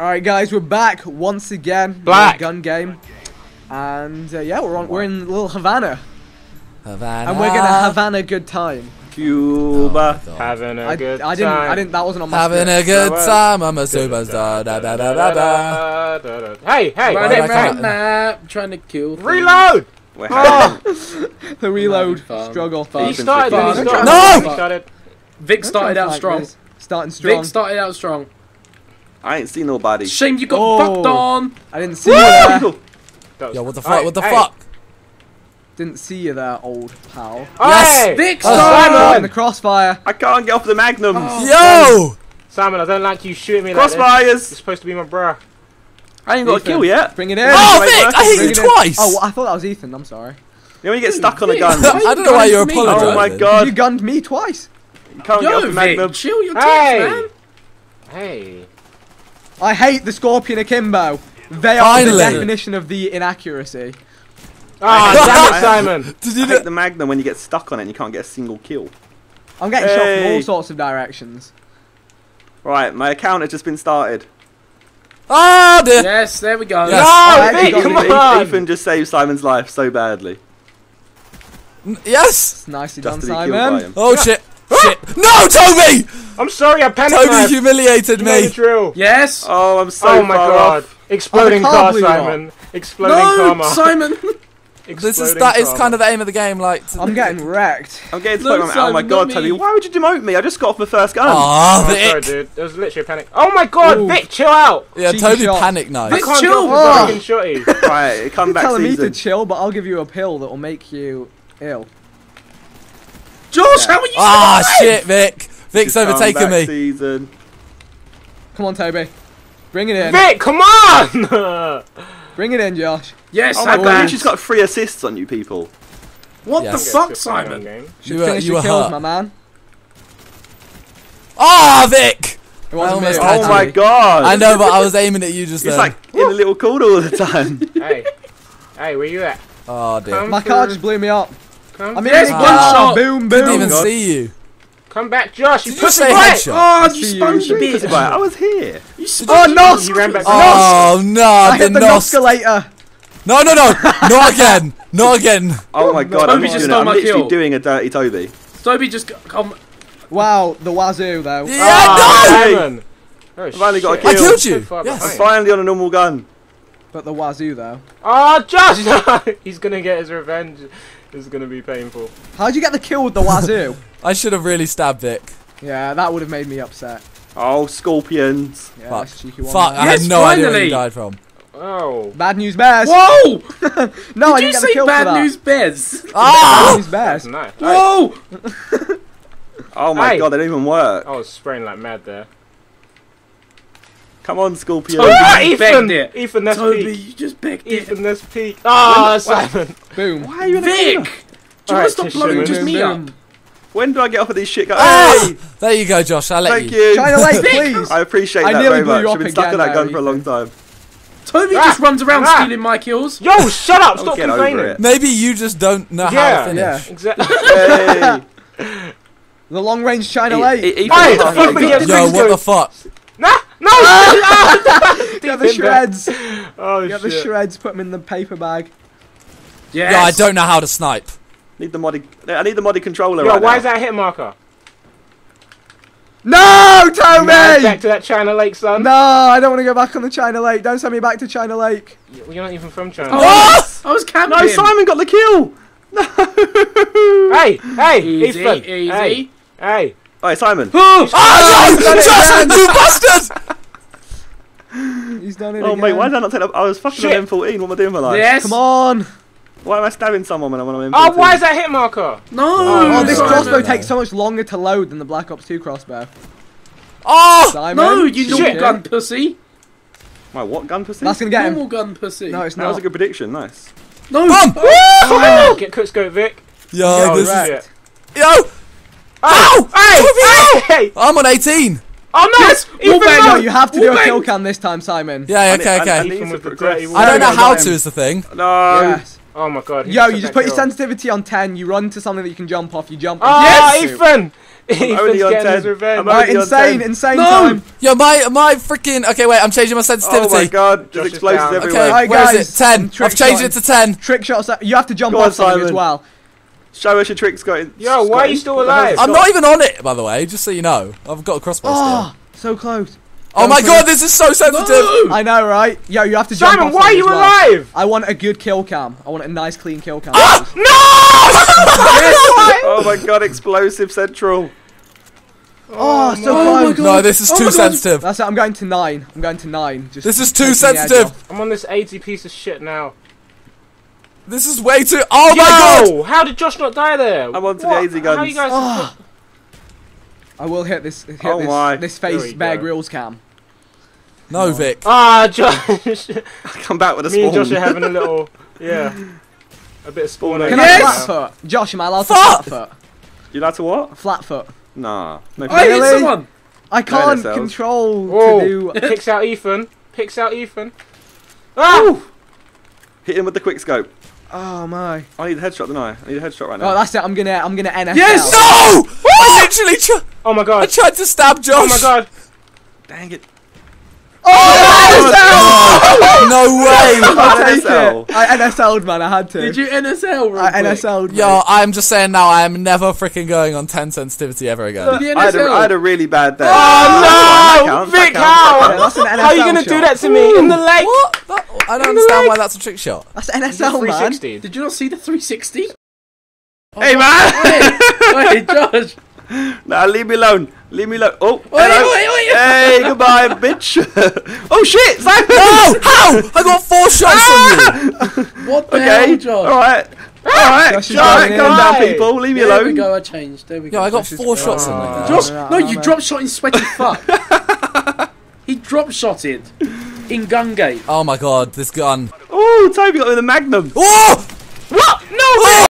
Alright guys, we're back once again. Black gun game. And yeah, we're in Little Havana. Havana. And we're gonna Havana a good time. Cuba, oh, having a good time. I didn't. That wasn't on my having script. A good time. I'm a superstar. Da da da da da. Hey! Map trying to kill. Reload. The reload struggle. He started. No. Vic started out strong. Starting strong. Vic started out strong. I ain't seen nobody. Shame you got fucked on. I didn't see you there. Yo, what the fuck? What the fuck? Didn't see you there, old pal. Yes! Hey! Vic, Simon! In the crossfire. I can't get off the magnums. Oh. Yo! Simon, I don't like you shooting me like this. Crossfires! You're supposed to be my bruh. I ain't got a kill yet. Bring it in. Oh, Vic! I hit you twice! Oh, I thought that was Ethan. I'm sorry. You know when you get stuck on a gun. I don't know why you're apologizing. Oh my god. You gunned me twice. You can't get off the magnum. Chill your tits, man. Hey. I hate the Scorpion Akimbo. They are the definition of the inaccuracy. Ah, damn it, Simon! Did you hit the Magnum when you get stuck on it and you can't get a single kill? I'm getting shot from all sorts of directions. Right, my account has just been started. Ah, dear! Yes, there we go. Yes. No, Vic, come on! Ethan just saved Simon's life so badly. Yes! It's nicely done, Simon. Oh, shit. Shit. No, Toby! I'm sorry, I panicked. Toby humiliated me. Drill. Yes? Oh, I'm so far god. Off. Exploding car, Simon. Exploding karma. No, Simon! That is kind of the aim of the game, like... I'm getting wrecked. I'm getting to the point, oh my god, Toby, why would you demote me? I just got off my first gun. Oh, Vic. I'm sorry, dude. There was literally a panic. Oh my god, Vic, chill out! Yeah, Toby panicked now. Vic, chill! Right, come back season. You're telling me to chill, but I'll give you a pill that will make you ill. Josh, how are you shit, Vic. Vic's overtaken me. Season. Come on, Toby. Bring it in. Vic, come on! Bring it in, Josh. Yes, oh my god, she's got 3 assists on you people. What the fuck, Simon? You were kills, hurt, my man. Ah, Vic! It wasn't me. Oh my god! I know, but I was aiming at you just then. It's like in a little corner all the time. hey, where you at? Oh dear. My car just blew me up. I mean, it's one shot. Boom, boom. Didn't even see you. Come back, Josh! You pussy headshot! Oh, you sponged the beat! I was here! You sponged the beat! Oh, no! I hit the noscalator! No! Not again! Not again! Oh my god, I'm literally doing a dirty Toby. Toby just... Wow, the wazoo, though. Yeah, no! I finally got a kill. I killed you! I'm finally on a normal gun. But the wazoo, though. Oh, Josh! He's gonna get his revenge. It's gonna be painful. How'd you get the kill with the wazoo? I should have really stabbed Vic. Yeah, that would have made me upset. Oh, scorpions. Yeah, fuck. Cheeky one. Fuck, I had no idea where he died from. Oh. Bad news bears. Whoa! No, I didn't get the kill for that. Bad news bears? Bad news bears. Nice. Whoa! Oh my god, they didn't even work. I was spraying like mad there. Come on, Scorpion. Ethan, that's Toby, peak. You just begged Ethan, that's peak. Ah, Simon. Boom. Why are you in Vic? Do you want to stop blowing just me up? When do I get off of these shit guys? Hey! There you go, Josh. I'll let you. Thank you. China Lake, please. I appreciate that very much. I've been stuck on that gun for a long time. Toby just runs around stealing my kills. Yo, shut up. Stop complaining. Maybe you just don't know how to finish. Yeah, exactly. The long-range China Lake. Hey, yo, what the fuck? Nah! No! Get the shreds. Oh, get the shreds. Put them in the paper bag. Yes. Yeah, I don't know how to snipe. I need the modded controller. Yo, why is that a hit marker? No, Toby! No, back to that China Lake, son. No, I don't want to go back on the China Lake. Don't send me back to China Lake. You're not even from China. What? I was camping. No, Simon got the kill. No. Hey, easy, Ethan. Easy. Hey. Alright, Simon. Oh no! Josh, you bastard! He's done it. Oh mate, why did I not take up? I was fucking on M14. What am I doing for life? Yes. Come on. Why am I stabbing someone when I'm on M14? Oh, why is that hit marker? No. Oh, this crossbow takes so much longer to load than the Black Ops 2 crossbow. Oh Simon, no! You normal gun pussy. My what gun pussy? That's gonna get normal gun pussy. No, it's not. That was a good prediction. Nice. No. Get Cook's go, Vic. Yo, this is yo. Ow! Oh, hey! I'm on 18! Oh no! Yes, no, you have to do a kill cam this time, Simon. Yeah, okay. I don't know how to is the thing. No. Yes. Oh my god. Yo, you just put your sensitivity on 10, you run to something that you can jump off, you jump off. Yes! Ethan! I'm already on 10. Insane no! Time. Yo, my freaking... Okay, wait, I'm changing my sensitivity. Oh my god, there's explosives everywhere. Okay, where is it? 10. I've changed it to 10. Trick shots. You have to jump off something as well. Show us your tricks, Scott. Yo, why are you still alive? I'm not even on it, by the way, just so you know. I've got a crossbow still. So close. Oh my god, this is so sensitive! No. I know, right? Yo, you have to jump Simon, why are you alive? I want a good kill cam. I want a nice, clean kill cam. Ah! No! Oh my god, explosive central. Oh, so close. No, this is too sensitive. That's it, I'm going to 9. I'm going to 9. Just this is too sensitive. I'm on this 80 piece of shit now. This is way too... Oh my god! How did Josh not die there? I'm on to the 80 guns. How you guys... Oh. I will hit this this face Bear Grylls cam. No, oh. Vic. Ah, Josh. Come back with a spawn. Me and Josh are having a little, a bit of spawn. Can I flat foot? Josh, am I allowed to flat foot? You allowed to what? Flat foot. Nah. No, really? I hit someone. I can't control to do... Picks out Ethan. Picks out Ethan. Ah! Ooh. Hit him with the quick scope. Oh my! I need a headshot, don't I? I need a headshot right now. Oh, that's it. I'm gonna NF. Yes! No! I literally. Oh my god! I tried to stab Josh. Oh my god! Dang it! Oh, oh no! No way! I NSL'd, man. I had to. Did you NSL? I NSL'd. Yo, I'm just saying now. I am never freaking going on 10 sensitivity ever again. Did you NSL? I had a really bad day. Oh no! Vic, how are you gonna do that to me in the leg? I don't understand why that's a trick shot. That's NSL, man. Did you not see the 360? Oh, hey, man! Wait, Josh! Nah, leave me alone. Leave me alone. Oh, wait. Hey, goodbye, bitch. Oh, shit! Simon! No! How? I got 4 shots on you! What the hell, Josh? Alright. Alright, calm down, people. Leave me alone. There we go, I changed. There we go. Yeah, I got 4 shots on you. Josh, no, you drop shot in sweaty fuck. He drop shotted. In gun gate. Oh my god, this gun. Oh, Toby got me the Magnum. Oh! What? No! Oh!